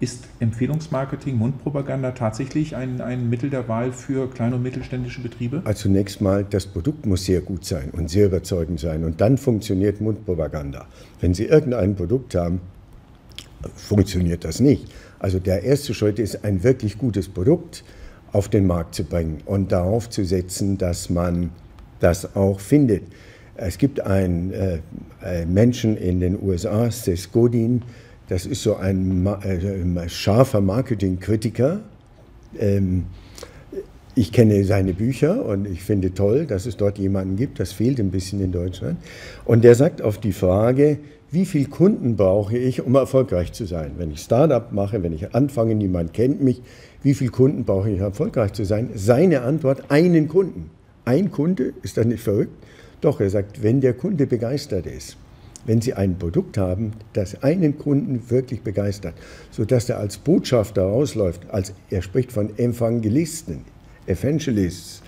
Ist Empfehlungsmarketing, Mundpropaganda tatsächlich ein Mittel der Wahl für kleine und mittelständische Betriebe? Also zunächst mal, das Produkt muss sehr gut sein und sehr überzeugend sein. Und dann funktioniert Mundpropaganda. Wenn Sie irgendein Produkt haben, funktioniert das nicht. Also der erste Schritt ist, ein wirklich gutes Produkt auf den Markt zu bringen und darauf zu setzen, dass man das auch findet. Es gibt einen Menschen in den USA, Seth Godin, das ist so ein scharfer Marketingkritiker. Ich kenne seine Bücher und ich finde toll, dass es dort jemanden gibt, das fehlt ein bisschen in Deutschland. Und der sagt auf die Frage, wie viele Kunden brauche ich, um erfolgreich zu sein? Wenn ich Start-up mache, wenn ich anfange, niemand kennt mich, wie viele Kunden brauche ich, um erfolgreich zu sein? Seine Antwort, einen Kunden. Ein Kunde, ist das nicht verrückt? Doch, er sagt, wenn der Kunde begeistert ist. Wenn Sie ein Produkt haben, das einen Kunden wirklich begeistert, sodass er als Botschafter rausläuft, er spricht von Evangelisten, Evangelists,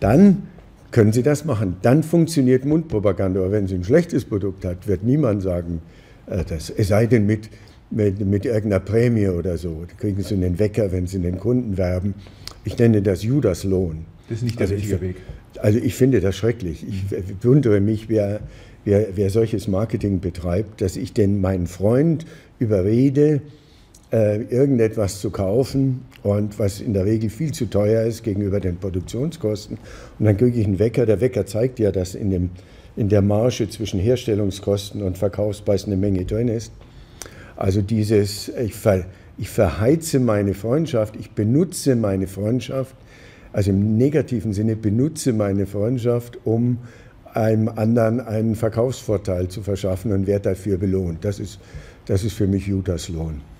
dann können Sie das machen. Dann funktioniert Mundpropaganda. Aber wenn Sie ein schlechtes Produkt haben, wird niemand sagen, es sei denn mit irgendeiner Prämie oder so. Da kriegen Sie einen Wecker, wenn Sie den Kunden werben. Ich nenne das Judaslohn. Das ist nicht der richtige Weg. Also ich finde das schrecklich. Ich wundere mich, wer solches Marketing betreibt, dass ich denn meinen Freund überrede, irgendetwas zu kaufen und was in der Regel viel zu teuer ist gegenüber den Produktionskosten. Und dann kriege ich einen Wecker. Der Wecker zeigt ja, dass in der Marge zwischen Herstellungskosten und Verkaufspreis eine Menge drin ist. Also dieses, ich verheize meine Freundschaft, ich benutze meine Freundschaft, also im negativen Sinne benutze meine Freundschaft, um einem anderen einen Verkaufsvorteil zu verschaffen und werde dafür belohnt. Das ist für mich Judaslohn.